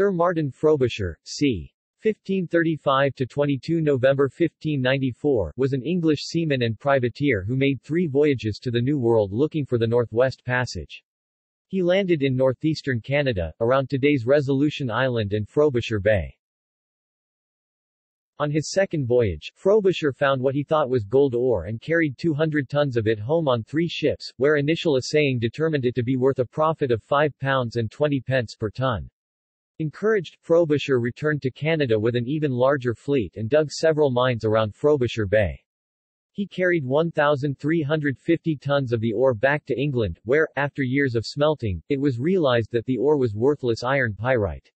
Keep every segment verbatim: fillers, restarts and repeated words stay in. Sir Martin Frobisher, c. fifteen thirty-five to twenty-two November fifteen ninety-four, was an English seaman and privateer who made three voyages to the New World looking for the Northwest Passage. He landed in northeastern Canada, around today's Resolution Island and Frobisher Bay. On his second voyage, Frobisher found what he thought was gold ore and carried two hundred tons of it home on three ships, where initial assaying determined it to be worth a profit of five pounds twenty per ton. Encouraged, Frobisher returned to Canada with an even larger fleet and dug several mines around Frobisher Bay. He carried one thousand three hundred fifty tons of the ore back to England, where, after years of smelting, it was realized that the ore was worthless iron pyrite.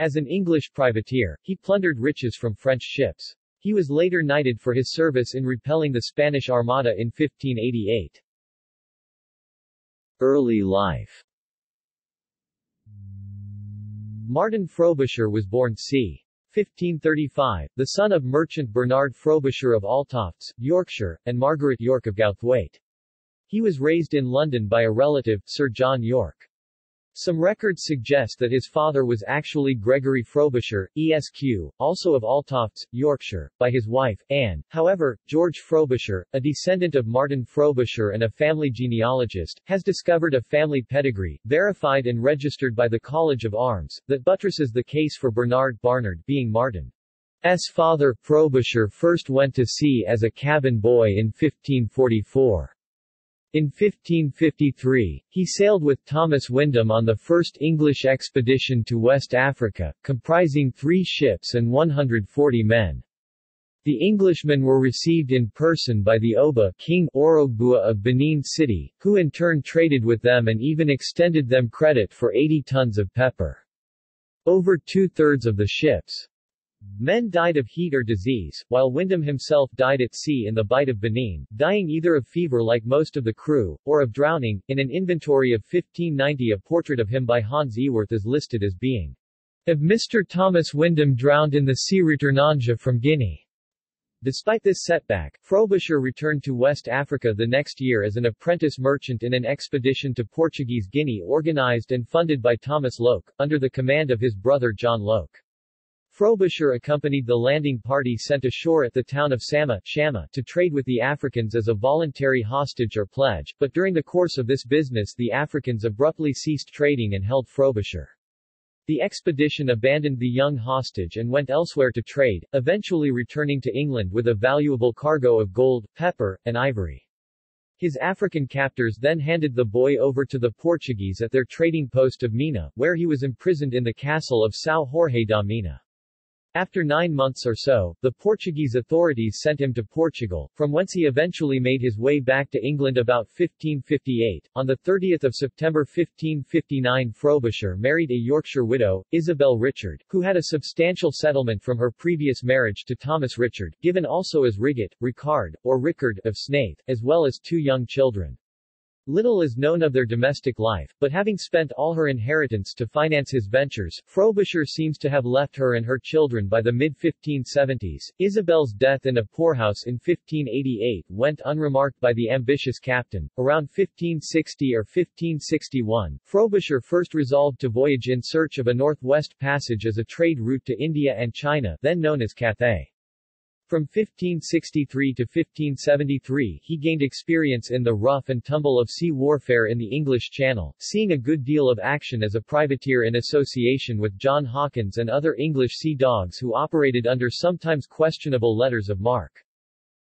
As an English privateer, he plundered riches from French ships. He was later knighted for his service in repelling the Spanish Armada in fifteen eighty-eight. Early life. Martin Frobisher was born c. fifteen thirty-five, the son of merchant Bernard Frobisher of Altofts, Yorkshire, and Margaret York of Gouthwaite. He was raised in London by a relative, Sir John York. Some records suggest that his father was actually Gregory Frobisher, Esq., also of Altofts, Yorkshire, by his wife, Anne. However, George Frobisher, a descendant of Martin Frobisher and a family genealogist, has discovered a family pedigree, verified and registered by the College of Arms, that buttresses the case for Bernard Barnard being Martin's father. Frobisher first went to sea as a cabin boy in fifteen forty-four. In fifteen fifty-three, he sailed with Thomas Wyndham on the first English expedition to West Africa, comprising three ships and one hundred forty men. The Englishmen were received in person by the Oba King Orogbua of Benin City, who in turn traded with them and even extended them credit for eighty tons of pepper. Over two-thirds of the ship's men died of heat or disease, while Wyndham himself died at sea in the Bight of Benin, dying either of fever like most of the crew, or of drowning. In an inventory of fifteen ninety, a portrait of him by Hans Eworth is listed as being of Mister Thomas Wyndham, drowned in the sea Returnanja from Guinea. Despite this setback, Frobisher returned to West Africa the next year as an apprentice merchant in an expedition to Portuguese Guinea organized and funded by Thomas Lok, under the command of his brother John Lok. Frobisher accompanied the landing party sent ashore at the town of Sama Shama to trade with the Africans as a voluntary hostage or pledge, but during the course of this business the Africans abruptly ceased trading and held Frobisher. The expedition abandoned the young hostage and went elsewhere to trade, eventually returning to England with a valuable cargo of gold, pepper, and ivory. His African captors then handed the boy over to the Portuguese at their trading post of Mina, where he was imprisoned in the castle of São Jorge da Mina. After nine months or so, the Portuguese authorities sent him to Portugal, from whence he eventually made his way back to England about fifteen fifty-eight. On the thirtieth of September fifteen fifty-nine, Frobisher married a Yorkshire widow, Isabel Richard, who had a substantial settlement from her previous marriage to Thomas Richard, given also as Rigot, Ricard, or Rickard, of Snaith, as well as two young children. Little is known of their domestic life, but having spent all her inheritance to finance his ventures, Frobisher seems to have left her and her children by the mid fifteen seventies. Isabel's death in a poorhouse in fifteen eighty-eight went unremarked by the ambitious captain. Around fifteen sixty or fifteen sixty-one, Frobisher first resolved to voyage in search of a northwest passage as a trade route to India and China, then known as Cathay. From fifteen sixty-three to fifteen seventy-three he gained experience in the rough and tumble of sea warfare in the English Channel, seeing a good deal of action as a privateer in association with John Hawkins and other English sea dogs who operated under sometimes questionable letters of marque.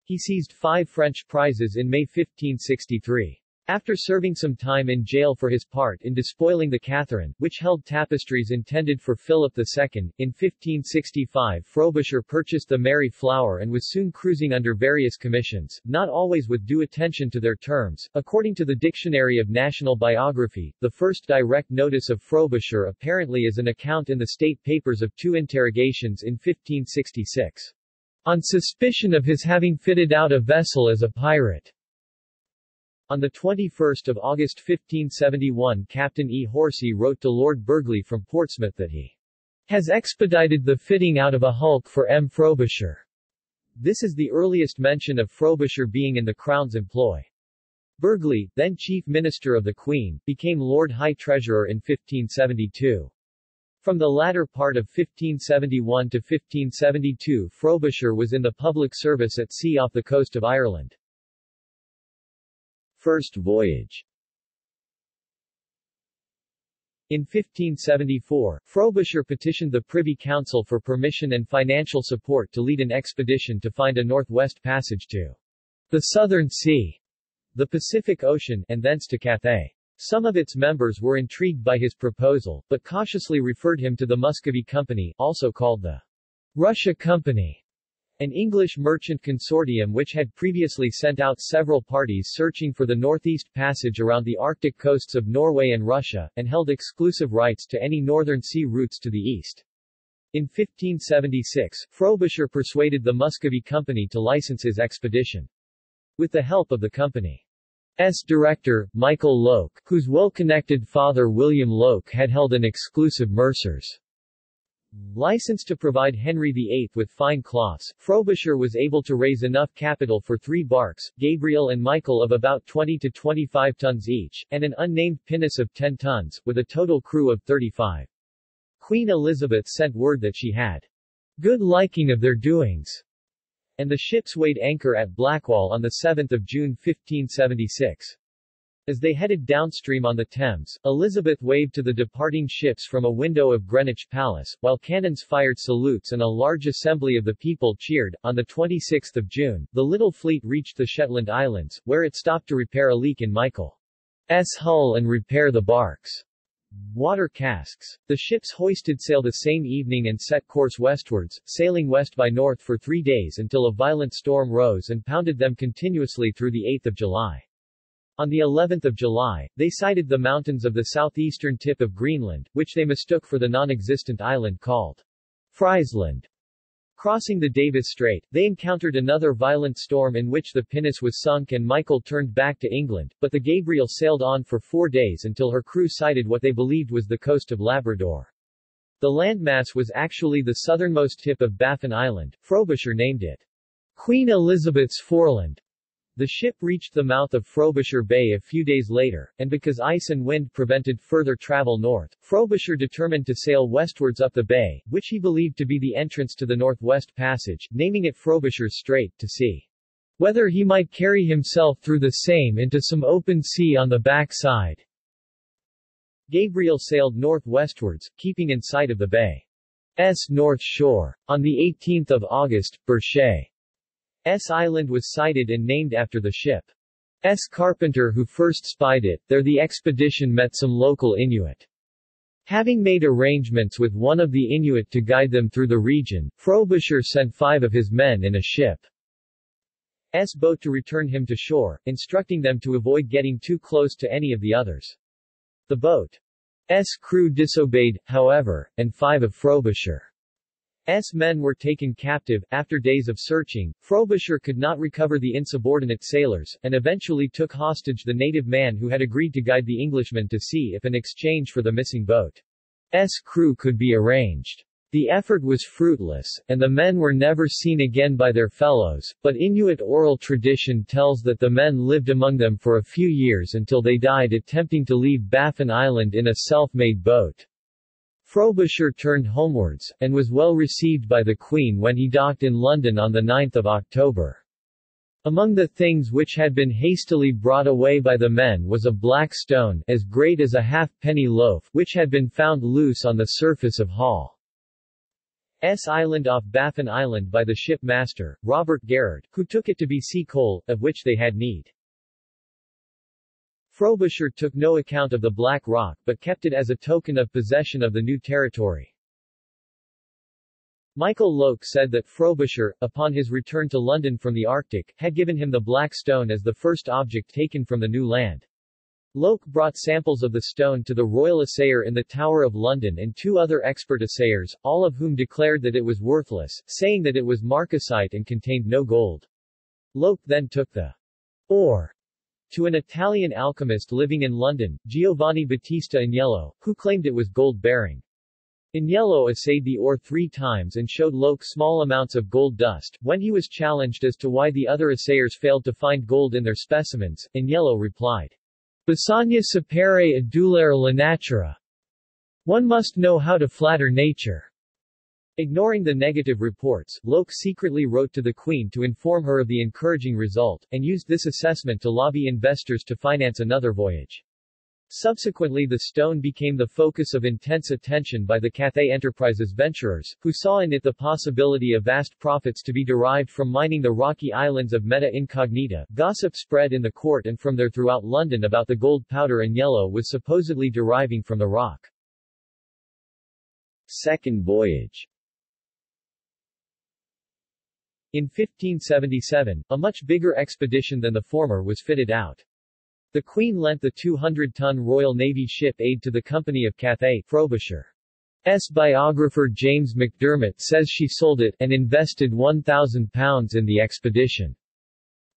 He seized five French prizes in May fifteen sixty-three. After serving some time in jail for his part in despoiling the Catherine, which held tapestries intended for Philip the Second, in fifteen sixty-five Frobisher purchased the Mary Flower and was soon cruising under various commissions, not always with due attention to their terms. According to the Dictionary of National Biography, the first direct notice of Frobisher apparently is an account in the state papers of two interrogations in fifteen sixty-six. On suspicion of his having fitted out a vessel as a pirate. On the twenty-first of August fifteen seventy-one, Captain E. Horsey wrote to Lord Burghley from Portsmouth that he has expedited the fitting out of a hulk for M. Frobisher. This is the earliest mention of Frobisher being in the Crown's employ. Burghley, then Chief Minister of the Queen, became Lord High Treasurer in fifteen seventy-two. From the latter part of fifteen seventy-one to fifteen seventy-two, Frobisher was in the public service at sea off the coast of Ireland. First voyage. In fifteen seventy-four, Frobisher petitioned the Privy Council for permission and financial support to lead an expedition to find a northwest passage to the Southern Sea, the Pacific Ocean, and thence to Cathay. Some of its members were intrigued by his proposal, but cautiously referred him to the Muscovy Company, also called the Russia Company, an English merchant consortium which had previously sent out several parties searching for the northeast passage around the Arctic coasts of Norway and Russia, and held exclusive rights to any northern sea routes to the east. In fifteen seventy-six, Frobisher persuaded the Muscovy Company to license his expedition. With the help of the company's director, Michael Lok, whose well-connected father William Lok had held an exclusive mercer's licensed to provide Henry the Eighth with fine cloths, Frobisher was able to raise enough capital for three barks, Gabriel and Michael, of about twenty to twenty-five tons each, and an unnamed pinnace of ten tons, with a total crew of thirty-five. Queen Elizabeth sent word that she had good liking of their doings, and the ships weighed anchor at Blackwall on the seventh of June fifteen seventy-six. As they headed downstream on the Thames, Elizabeth waved to the departing ships from a window of Greenwich Palace, while cannons fired salutes and a large assembly of the people cheered. On the twenty-sixth of June, the little fleet reached the Shetland Islands, where it stopped to repair a leak in Michael's hull and repair the bark's water casks. The ships hoisted sail the same evening and set course westwards, sailing west by north for three days until a violent storm rose and pounded them continuously through the eighth of July. On the eleventh of July, they sighted the mountains of the southeastern tip of Greenland, which they mistook for the non-existent island called Frisland. Crossing the Davis Strait, they encountered another violent storm in which the pinnace was sunk and Michael turned back to England, but the Gabriel sailed on for four days until her crew sighted what they believed was the coast of Labrador. The landmass was actually the southernmost tip of Baffin Island. Frobisher named it Queen Elizabeth's Foreland. The ship reached the mouth of Frobisher Bay a few days later, and because ice and wind prevented further travel north, Frobisher determined to sail westwards up the bay, which he believed to be the entrance to the Northwest Passage, naming it Frobisher's Strait, to see whether he might carry himself through the same into some open sea on the backside. Gabriel sailed northwestwards, keeping in sight of the bay's north shore. On the eighteenth of August, Berchet S Island was sighted and named after the ship's carpenter who first spied it. There the expedition met some local Inuit. Having made arrangements with one of the Inuit to guide them through the region, Frobisher sent five of his men in a ship's boat to return him to shore, instructing them to avoid getting too close to any of the others. The boat's crew disobeyed, however, and five of Frobisher S. men were taken captive. After days of searching, Frobisher could not recover the insubordinate sailors, and eventually took hostage the native man who had agreed to guide the Englishman to see if an exchange for the missing boat's crew could be arranged. The effort was fruitless, and the men were never seen again by their fellows, but Inuit oral tradition tells that the men lived among them for a few years until they died attempting to leave Baffin Island in a self-made boat. Frobisher turned homewards, and was well received by the Queen when he docked in London on the ninth of October. Among the things which had been hastily brought away by the men was a black stone, as great as a halfpenny loaf, which had been found loose on the surface of Hall's Island off Baffin Island by the shipmaster, Robert Gerard, who took it to be sea coal, of which they had need. Frobisher took no account of the Black Rock but kept it as a token of possession of the new territory. Michael Lok said that Frobisher, upon his return to London from the Arctic, had given him the black stone as the first object taken from the new land. Lok brought samples of the stone to the Royal Assayer in the Tower of London and two other expert assayers, all of whom declared that it was worthless, saying that it was marcasite and contained no gold. Lok then took the ore to an Italian alchemist living in London, Giovanni Battista Agnello, who claimed it was gold-bearing. Agnello assayed the ore three times and showed Lok small amounts of gold dust. When he was challenged as to why the other assayers failed to find gold in their specimens, Agnello replied, "Bisogna sapere adulare la natura." One must know how to flatter nature. Ignoring the negative reports, Lok secretly wrote to the Queen to inform her of the encouraging result, and used this assessment to lobby investors to finance another voyage. Subsequently, the stone became the focus of intense attention by the Cathay Enterprises venturers, who saw in it the possibility of vast profits to be derived from mining the rocky islands of Meta Incognita. Gossip spread in the court and from there throughout London about the gold powder and yellow was supposedly deriving from the rock. Second voyage. In fifteen seventy-seven, a much bigger expedition than the former was fitted out. The Queen lent the two hundred ton Royal Navy ship Aid to the Company of Cathay. Frobisher's biographer James McDermott says she sold it and invested one thousand pounds in the expedition.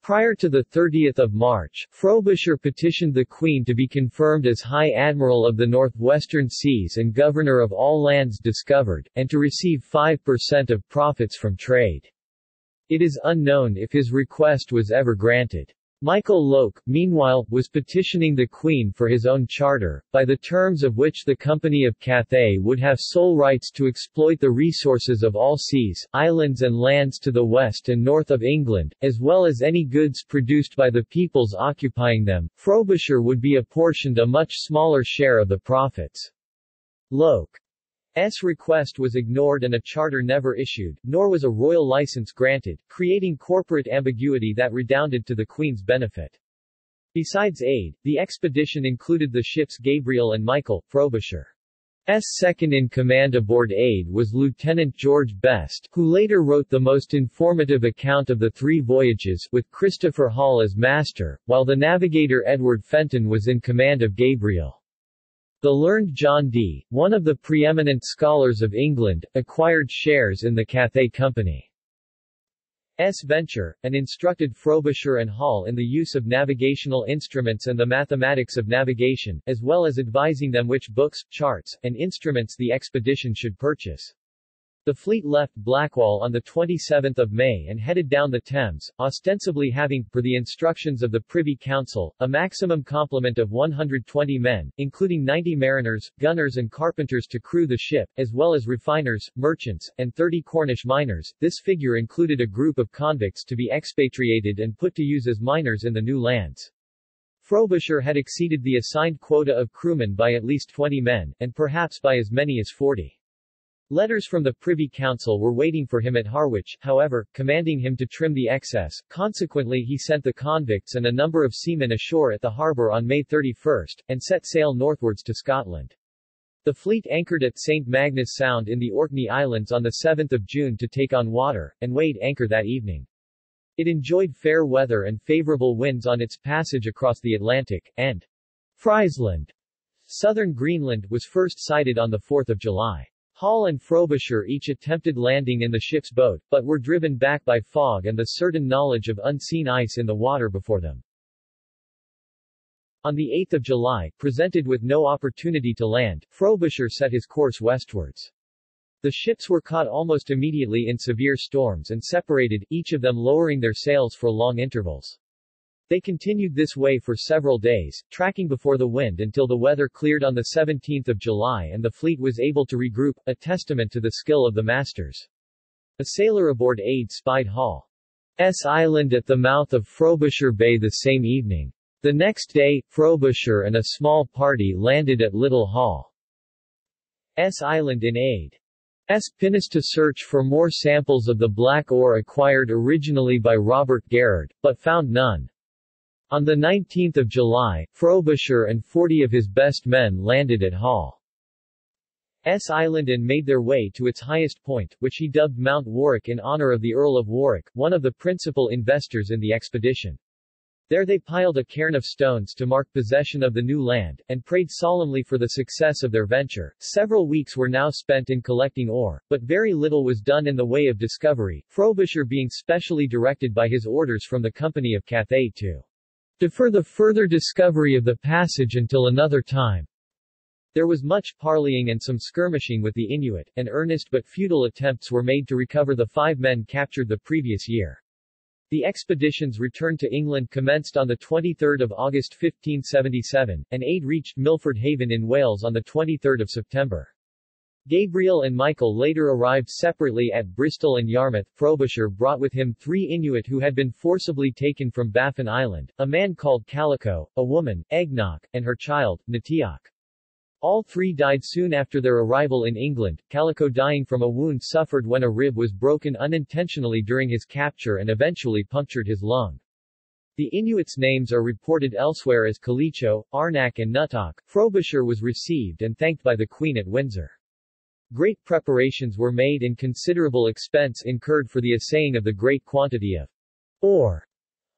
Prior to the thirtieth of March, Frobisher petitioned the Queen to be confirmed as High Admiral of the Northwestern Seas and Governor of all lands discovered, and to receive five percent of profits from trade. It is unknown if his request was ever granted. Michael Lok, meanwhile, was petitioning the Queen for his own charter, by the terms of which the Company of Cathay would have sole rights to exploit the resources of all seas, islands and lands to the west and north of England, as well as any goods produced by the peoples occupying them. Frobisher would be apportioned a much smaller share of the profits. Lok's request was ignored and a charter never issued, nor was a royal license granted, creating corporate ambiguity that redounded to the Queen's benefit. Besides Aid, the expedition included the ships Gabriel and Michael. Frobisher's second-in-command aboard Aid was Lieutenant George Best, who later wrote the most informative account of the three voyages, with Christopher Hall as master, while the navigator Edward Fenton was in command of Gabriel. The learned John Dee, one of the preeminent scholars of England, acquired shares in the Cathay Company's venture, and instructed Frobisher and Hall in the use of navigational instruments and the mathematics of navigation, as well as advising them which books, charts, and instruments the expedition should purchase. The fleet left Blackwall on the twenty-seventh of May and headed down the Thames, ostensibly having, per the instructions of the Privy Council, a maximum complement of one hundred twenty men, including ninety mariners, gunners and carpenters to crew the ship, as well as refiners, merchants, and thirty Cornish miners. This figure included a group of convicts to be expatriated and put to use as miners in the new lands. Frobisher had exceeded the assigned quota of crewmen by at least twenty men, and perhaps by as many as forty. Letters from the Privy Council were waiting for him at Harwich, however, commanding him to trim the excess. Consequently, he sent the convicts and a number of seamen ashore at the harbour on May thirty-first, and set sail northwards to Scotland. The fleet anchored at Saint Magnus Sound in the Orkney Islands on the seventh of June to take on water, and weighed anchor that evening. It enjoyed fair weather and favourable winds on its passage across the Atlantic, and Frisland, southern Greenland, was first sighted on the fourth of July. Hall and Frobisher each attempted landing in the ship's boat, but were driven back by fog and the certain knowledge of unseen ice in the water before them. On the eighth of July, presented with no opportunity to land, Frobisher set his course westwards. The ships were caught almost immediately in severe storms and separated, each of them lowering their sails for long intervals. They continued this way for several days, tracking before the wind until the weather cleared on the seventeenth of July and the fleet was able to regroup, a testament to the skill of the masters. A sailor aboard Aid spied Hall's Island at the mouth of Frobisher Bay the same evening. The next day, Frobisher and a small party landed at Little Hall's Island in Aid. S. pinnace to search for more samples of the black ore acquired originally by Robert Gerard, but found none. On the nineteenth of July, Frobisher and forty of his best men landed at Hall's Island and made their way to its highest point, which he dubbed Mount Warwick in honor of the Earl of Warwick, one of the principal investors in the expedition. There they piled a cairn of stones to mark possession of the new land, and prayed solemnly for the success of their venture. Several weeks were now spent in collecting ore, but very little was done in the way of discovery, Frobisher being specially directed by his orders from the Company of Cathay to defer the further discovery of the passage until another time. There was much parleying and some skirmishing with the Inuit, and earnest but futile attempts were made to recover the five men captured the previous year. The expedition's return to England commenced on the twenty-third of August fifteen seventy-seven, and aid reached Milford Haven in Wales on the twenty-third of September. Gabriel and Michael later arrived separately at Bristol and Yarmouth. Frobisher brought with him three Inuit who had been forcibly taken from Baffin Island, a man called Calico, a woman, Egnok, and her child, Natiak. All three died soon after their arrival in England, Calico dying from a wound suffered when a rib was broken unintentionally during his capture and eventually punctured his lung. The Inuits' names are reported elsewhere as Calico, Arnak and Nutak. Frobisher was received and thanked by the Queen at Windsor. Great preparations were made and considerable expense incurred for the assaying of the great quantity of ore,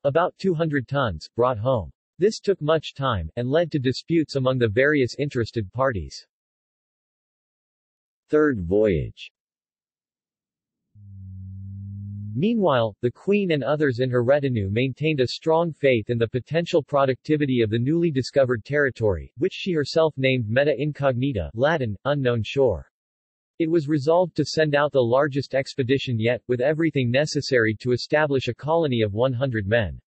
about two hundred tons, brought home. This took much time, and led to disputes among the various interested parties. Third voyage. Meanwhile, the Queen and others in her retinue maintained a strong faith in the potential productivity of the newly discovered territory, which she herself named Meta Incognita, Latin, unknown shore. It was resolved to send out the largest expedition yet, with everything necessary to establish a colony of one hundred men.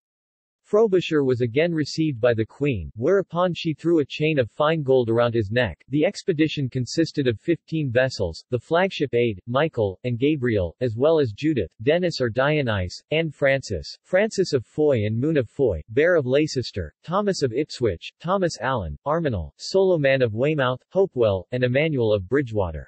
Frobisher was again received by the Queen, whereupon she threw a chain of fine gold around his neck. The expedition consisted of fifteen vessels, the flagship Aid, Michael, and Gabriel, as well as Judith, Dennis or Dionyse, Anne Francis, Francis of Foy and Moon of Foy, Bear of Leicester, Thomas of Ipswich, Thomas Allen, Arminal, Soloman of Weymouth, Hopewell, and Emmanuel of Bridgewater.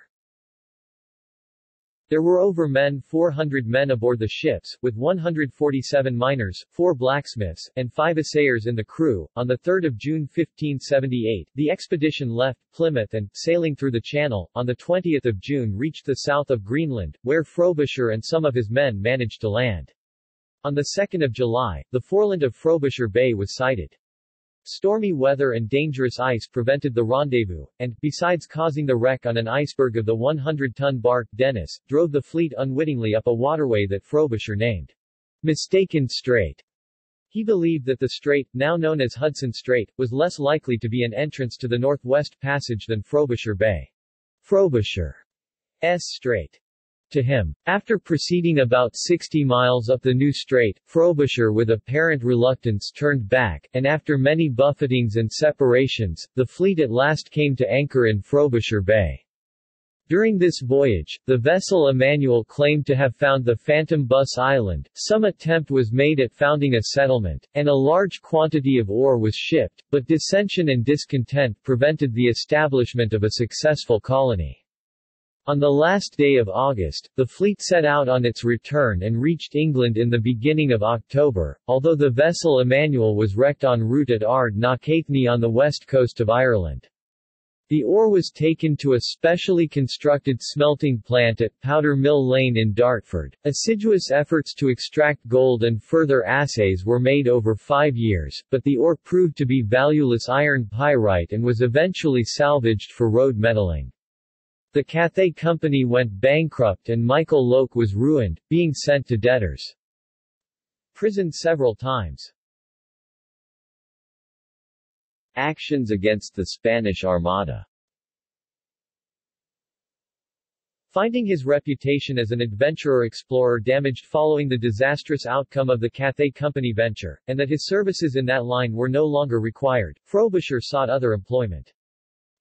There were over men four hundred men aboard the ships, with one hundred forty-seven miners, four blacksmiths, and five assayers in the crew. On the third of June fifteen seventy-eight, the expedition left Plymouth and, sailing through the channel, on the twentieth of June reached the south of Greenland, where Frobisher and some of his men managed to land. On the second of July, the foreland of Frobisher Bay was sighted. Stormy weather and dangerous ice prevented the rendezvous, and, besides causing the wreck on an iceberg of the one hundred ton bark Dennis, drove the fleet unwittingly up a waterway that Frobisher named Mistaken Strait. He believed that the strait, now known as Hudson Strait, was less likely to be an entrance to the Northwest Passage than Frobisher Bay. Frobisher's Strait. To him. After proceeding about sixty miles up the new strait, Frobisher with apparent reluctance turned back, and after many buffetings and separations, the fleet at last came to anchor in Frobisher Bay. During this voyage, the vessel Emmanuel claimed to have found the Phantom Bus Island, some attempt was made at founding a settlement, and a large quantity of ore was shipped, but dissension and discontent prevented the establishment of a successful colony. On the last day of August, the fleet set out on its return and reached England in the beginning of October, although the vessel Emmanuel was wrecked en route at Ard na Caithney on the west coast of Ireland. The ore was taken to a specially constructed smelting plant at Powder Mill Lane in Dartford. Assiduous efforts to extract gold and further assays were made over five years, but the ore proved to be valueless iron pyrite and was eventually salvaged for road metalling. The Cathay Company went bankrupt and Michael Lok was ruined, being sent to debtors' prison several times. Actions against the Spanish Armada. Finding his reputation as an adventurer-explorer damaged following the disastrous outcome of the Cathay Company venture, and that his services in that line were no longer required, Frobisher sought other employment.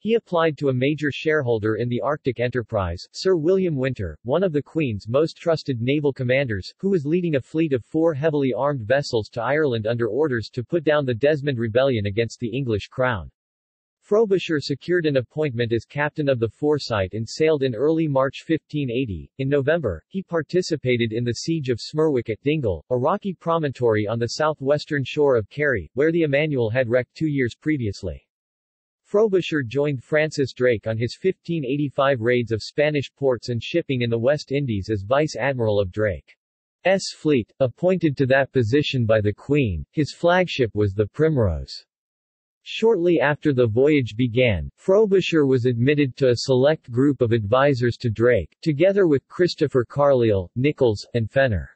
He applied to a major shareholder in the Arctic enterprise, Sir William Winter, one of the Queen's most trusted naval commanders, who was leading a fleet of four heavily armed vessels to Ireland under orders to put down the Desmond Rebellion against the English Crown. Frobisher secured an appointment as captain of the Foresight and sailed in early March fifteen eighty. In November, he participated in the siege of Smerwick at Dingle, a rocky promontory on the southwestern shore of Kerry, where the Emmanuel had wrecked two years previously. Frobisher joined Francis Drake on his fifteen eighty-five raids of Spanish ports and shipping in the West Indies as Vice Admiral of Drake's fleet, appointed to that position by the Queen. His flagship was the Primrose. Shortly after the voyage began, Frobisher was admitted to a select group of advisors to Drake, together with Christopher Carlisle, Nichols, and Fenner.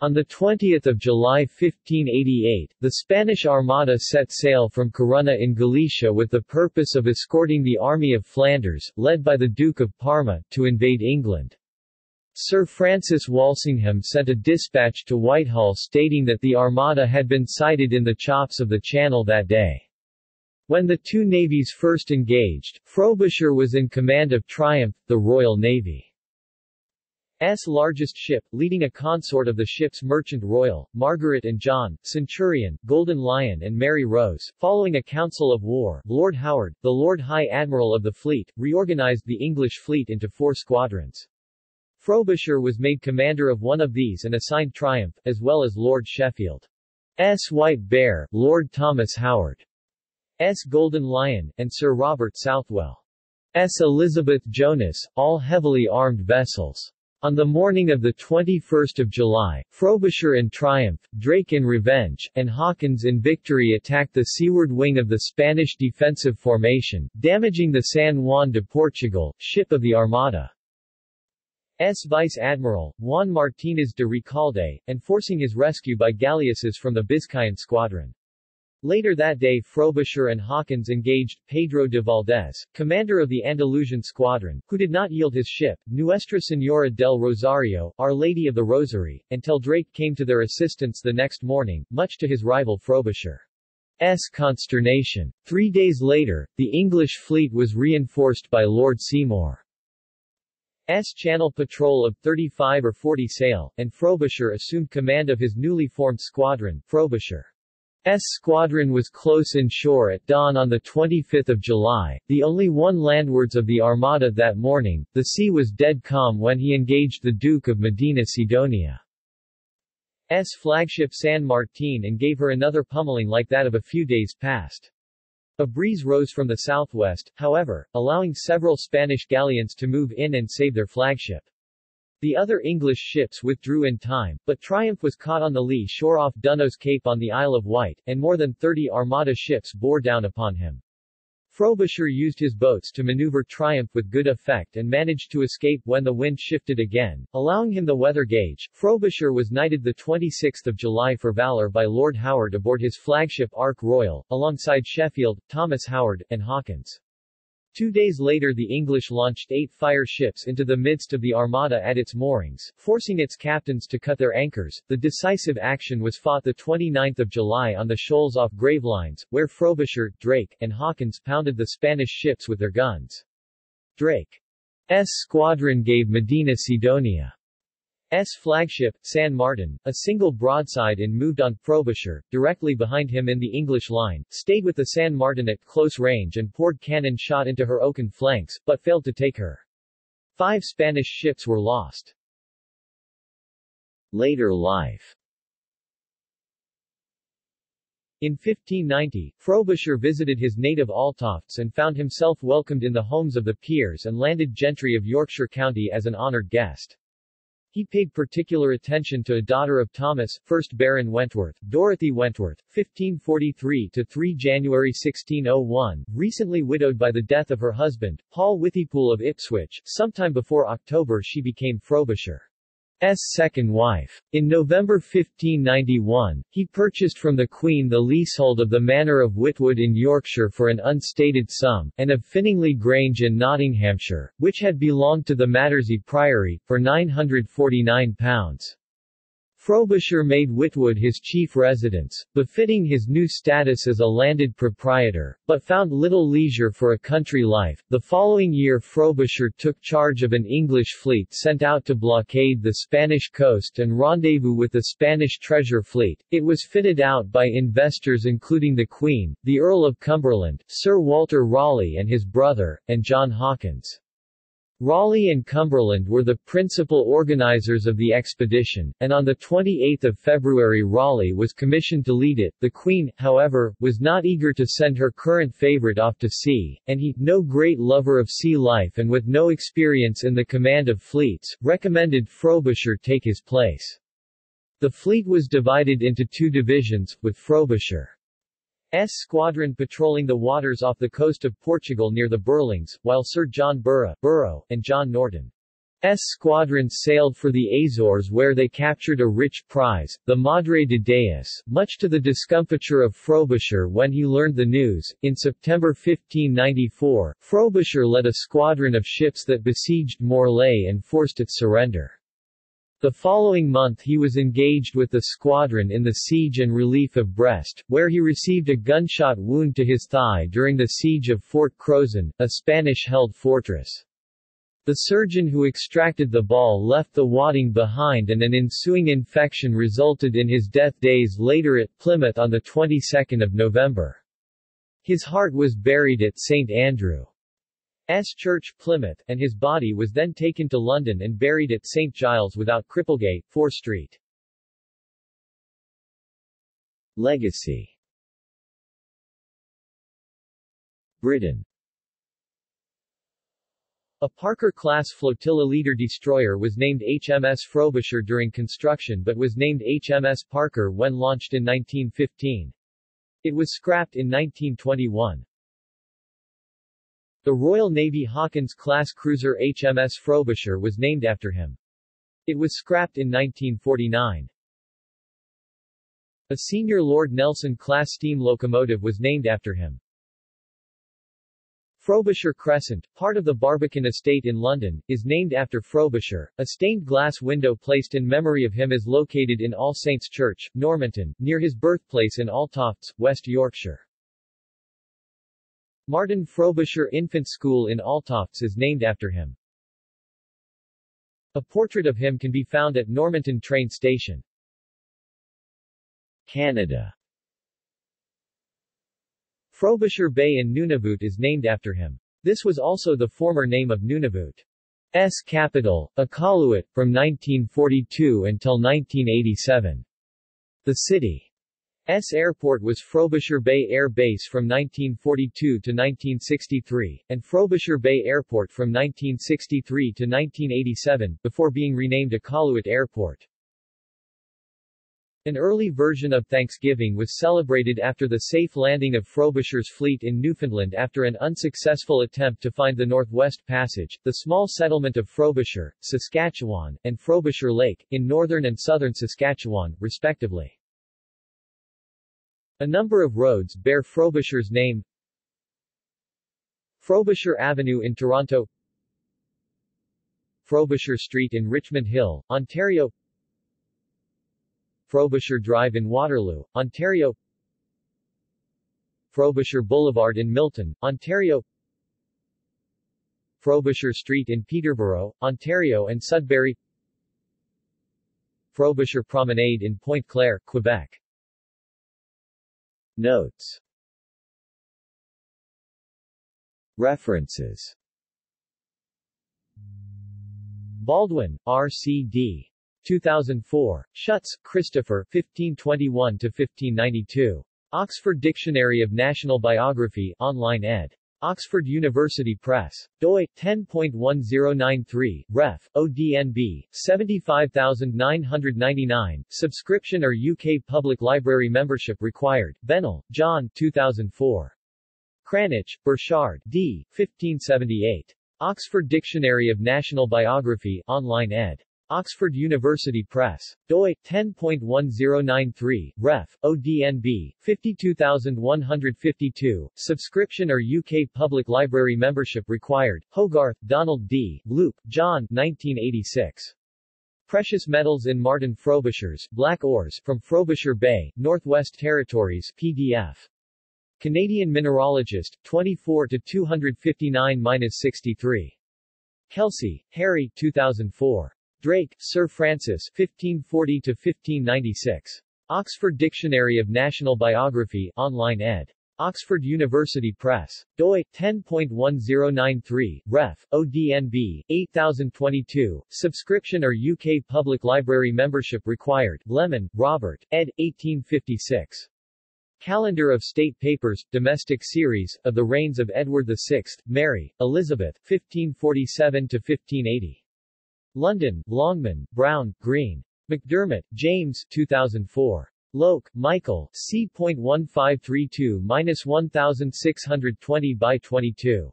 On the twentieth of July fifteen eighty-eight, the Spanish Armada set sail from Corunna in Galicia with the purpose of escorting the Army of Flanders, led by the Duke of Parma, to invade England. Sir Francis Walsingham sent a dispatch to Whitehall stating that the Armada had been sighted in the chops of the Channel that day. When the two navies first engaged, Frobisher was in command of Triumph, the Royal Navy's largest ship, leading a consort of the ship's Merchant Royal, Margaret and John, Centurion, Golden Lion and Mary Rose. Following a council of war, Lord Howard, the Lord High Admiral of the fleet, reorganized the English fleet into four squadrons. Frobisher was made commander of one of these and assigned Triumph, as well as Lord Sheffield's White Bear, Lord Thomas Howard's Golden Lion, and Sir Robert Southwell's Elizabeth Jonas, all heavily armed vessels. On the morning of the twenty-first of July, Frobisher in Triumph, Drake in Revenge, and Hawkins in Victory attacked the seaward wing of the Spanish defensive formation, damaging the San Juan de Portugal, ship of the Armada. S. Vice Admiral, Juan Martínez de Recalde, and forcing his rescue by galleasses from the Biscayan squadron. Later that day Frobisher and Hawkins engaged Pedro de Valdés, commander of the Andalusian squadron, who did not yield his ship, Nuestra Señora del Rosario, Our Lady of the Rosary, until Drake came to their assistance the next morning, much to his rival Frobisher's consternation. Three days later, the English fleet was reinforced by Lord Seymour S. Channel patrol of thirty-five or forty sail, and Frobisher assumed command of his newly formed squadron. Frobisher's squadron was close in shore at dawn on the twenty-fifth of July, the only one landwards of the Armada that morning. The sea was dead calm when he engaged the Duke of Medina Sidonia's flagship San Martin and gave her another pummeling like that of a few days past. A breeze rose from the southwest, however, allowing several Spanish galleons to move in and save their flagship. The other English ships withdrew in time, but Triumph was caught on the lee shore off Dunos Cape on the Isle of Wight, and more than thirty Armada ships bore down upon him. Frobisher used his boats to maneuver Triumph with good effect and managed to escape when the wind shifted again, allowing him the weather gauge. Frobisher was knighted the twenty-sixth of July for valor by Lord Howard aboard his flagship Ark Royal, alongside Sheffield, Thomas Howard, and Hawkins. Two days later the English launched eight fire ships into the midst of the Armada at its moorings, forcing its captains to cut their anchors. The decisive action was fought the twenty-ninth of July on the shoals off Gravelines, where Frobisher, Drake, and Hawkins pounded the Spanish ships with their guns. Drake's squadron gave Medina Sidonia's flagship, San Martin, a single broadside and moved on. Frobisher, directly behind him in the English line, stayed with the San Martin at close range and poured cannon shot into her oaken flanks, but failed to take her. Five Spanish ships were lost. Later life. In fifteen ninety, Frobisher visited his native Altofts and found himself welcomed in the homes of the peers and landed gentry of Yorkshire County as an honoured guest. He paid particular attention to a daughter of Thomas, first Baron Wentworth, Dorothy Wentworth, fifteen forty-three to three January sixteen oh one, recently widowed by the death of her husband, Paul Withypool of Ipswich. Sometime before October she became Frobisher's second wife. In November fifteen ninety-one, he purchased from the Queen the leasehold of the manor of Whitwood in Yorkshire for an unstated sum, and of Finningley Grange in Nottinghamshire, which had belonged to the Mattersey Priory, for nine hundred forty-nine pounds. Frobisher made Whitwood his chief residence, befitting his new status as a landed proprietor, but found little leisure for a country life. The following year Frobisher took charge of an English fleet sent out to blockade the Spanish coast and rendezvous with the Spanish treasure fleet. It was fitted out by investors including the Queen, the Earl of Cumberland, Sir Walter Raleigh and his brother, and John Hawkins. Raleigh and Cumberland were the principal organizers of the expedition, and on the twenty-eighth of February Raleigh was commissioned to lead it. The Queen, however, was not eager to send her current favorite off to sea, and he, no great lover of sea life and with no experience in the command of fleets, recommended Frobisher take his place. The fleet was divided into two divisions, with Frobisher's squadron patrolling the waters off the coast of Portugal near the Burlings, while Sir John Burrough, Burrough and John Norton's squadrons sailed for the Azores where they captured a rich prize, the Madre de Deus, much to the discomfiture of Frobisher when he learned the news. In September fifteen ninety-four, Frobisher led a squadron of ships that besieged Morlaix and forced its surrender. The following month he was engaged with the squadron in the siege and relief of Brest, where he received a gunshot wound to his thigh during the siege of Fort Crozon, a Spanish-held fortress. The surgeon who extracted the ball left the wadding behind and an ensuing infection resulted in his death days later at Plymouth on the twenty-second of November. His heart was buried at Saint Andrew. S. Church, Plymouth, and his body was then taken to London and buried at Saint Giles without Cripplegate, fourth street. Legacy. Britain. A Parker-class flotilla leader destroyer was named H M S Frobisher during construction but was named H M S Parker when launched in nineteen fifteen. It was scrapped in nineteen twenty-one. The Royal Navy Hawkins-class cruiser H M S Frobisher was named after him. It was scrapped in nineteen forty-nine. A senior Lord Nelson-class steam locomotive was named after him. Frobisher Crescent, part of the Barbican Estate in London, is named after Frobisher. A stained-glass window placed in memory of him is located in All Saints Church, Normanton, near his birthplace in Alltofts, West Yorkshire. Martin Frobisher Infant School in Alltofts is named after him. A portrait of him can be found at Normanton train station. Canada. Frobisher Bay in Nunavut is named after him. This was also the former name of Nunavut's capital, Iqaluit, from nineteen forty-two until nineteen eighty-seven. The city S. Airport was Frobisher Bay Air Base from nineteen forty-two to nineteen sixty-three, and Frobisher Bay Airport from nineteen sixty-three to nineteen eighty-seven, before being renamed Iqaluit Airport. An early version of Thanksgiving was celebrated after the safe landing of Frobisher's fleet in Newfoundland after an unsuccessful attempt to find the Northwest Passage, the small settlement of Frobisher, Saskatchewan, and Frobisher Lake, in northern and southern Saskatchewan, respectively. A number of roads bear Frobisher's name. Frobisher Avenue in Toronto, Frobisher Street in Richmond Hill, Ontario, Frobisher Drive in Waterloo, Ontario, Frobisher Boulevard in Milton, Ontario, Frobisher Street in Peterborough, Ontario and Sudbury, Frobisher Promenade in Pointe-Claire, Quebec. Notes. References. Baldwin, R C D two thousand four. Schutz, Christopher fifteen twenty-one to fifteen ninety-two. Oxford Dictionary of National Biography, online ed. Oxford University Press. doi ten point one zero nine three, ref. O D N B, seventy-five thousand nine hundred ninety-nine, subscription or U K public library membership required. Bennell, John, two thousand four. Cranitch, Burchard, D. fifteen seventy-eight. Oxford Dictionary of National Biography, online ed. Oxford University Press. doi ten point one zero nine three, ref. O D N B, fifty-two thousand one hundred fifty-two, subscription or U K public library membership required. Hogarth, Donald D., Luke, John, nineteen eighty-six. Precious Metals in Martin Frobisher's Black Ores from Frobisher Bay, Northwest Territories, P D F. Canadian Mineralogist, twenty-four to two fifty-nine to sixty-three. Kelsey, Harry, two thousand four. Drake, Sir Francis fifteen forty to fifteen ninety-six. Oxford Dictionary of National Biography, online ed. Oxford University Press. doi ten point one zero nine three, ref. O D N B, eighty twenty-two, subscription or U K public library membership required. Lemon, Robert, ed. eighteen fifty-six. Calendar of State Papers, Domestic Series, of the reigns of Edward the Sixth, Mary, Elizabeth, fifteen forty-seven to fifteen eighty. London, Longman, Brown, Green. McDermott, James, two thousand four. Lok, Michael, C point one five three two to sixteen twenty by twenty-two.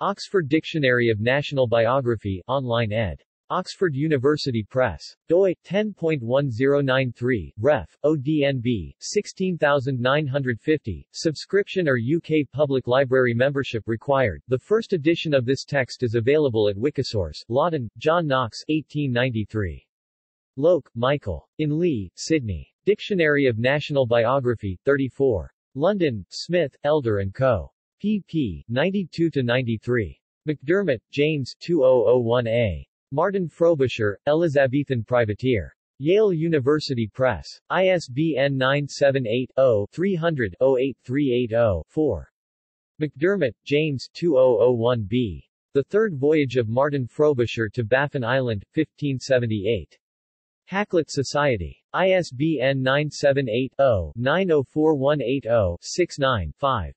Oxford Dictionary of National Biography, online ed. Oxford University Press. doi ten point one zero nine three, ref. O D N B, sixteen thousand nine hundred fifty, subscription or U K public library membership required. The first edition of this text is available at Wikisource. Lawton, John Knox, eighteen ninety-three. Lok, Michael. In Lee, Sydney. Dictionary of National Biography, thirty-four. London, Smith, Elder and Co. pp. ninety-two to ninety-three. McDermott, James, two thousand one A. Martin Frobisher, Elizabethan Privateer. Yale University Press. I S B N nine seven eight zero three zero zero eight three eight zero four. McDermott, James, two thousand one B. The Third Voyage of Martin Frobisher to Baffin Island, fifteen seventy-eight. Hacklett Society. I S B N nine seven eight zero nine zero four one eight zero six nine five.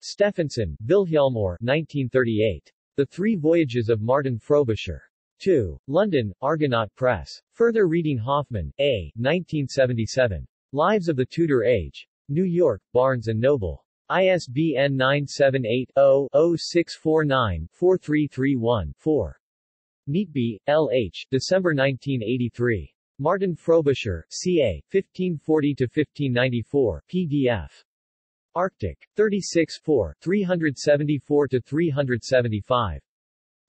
Stephenson, Vilhjelmor, nineteen thirty-eight. The Three Voyages of Martin Frobisher. two. London, Argonaut Press. Further reading Hoffman, A. nineteen seventy-seven. Lives of the Tudor Age. New York, Barnes and Noble. I S B N nine seven eight zero zero six four nine four three three one four. Neatby, L H. December nineteen eighty-three. Martin Frobisher, C A, fifteen forty to fifteen ninety-four, P D F. Arctic. thirty-six four, three seventy-four to three seventy-five.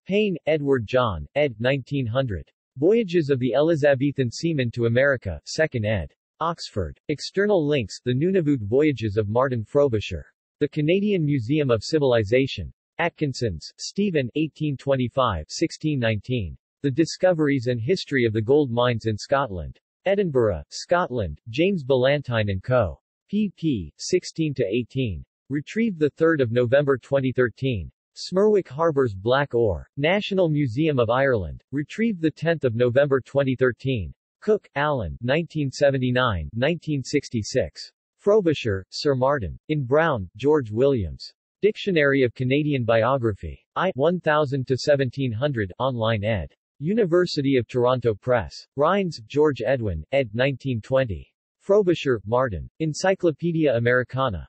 Payne, Edward John, ed. nineteen hundred. Voyages of the Elizabethan Seamen to America, second ed. Oxford. External links, The Nunavut Voyages of Martin Frobisher. The Canadian Museum of Civilization. Atkinson's, Stephen, eighteen twenty-five to sixteen nineteen. The Discoveries and History of the Gold Mines in Scotland. Edinburgh, Scotland, James Ballantyne and Co. pp. sixteen to eighteen. Retrieved the third of November twenty thirteen. Smerwick Harbour's Black Ore. National Museum of Ireland. Retrieved the tenth of November twenty thirteen. Cook, Allen, nineteen seventy-nine to nineteen sixty-six. Frobisher, Sir Martin. In Brown, George Williams. Dictionary of Canadian Biography. I. one thousand to seventeen hundred, online ed. University of Toronto Press. Rhines, George Edwin, ed. nineteen twenty. Frobisher, Martin. Encyclopedia Americana.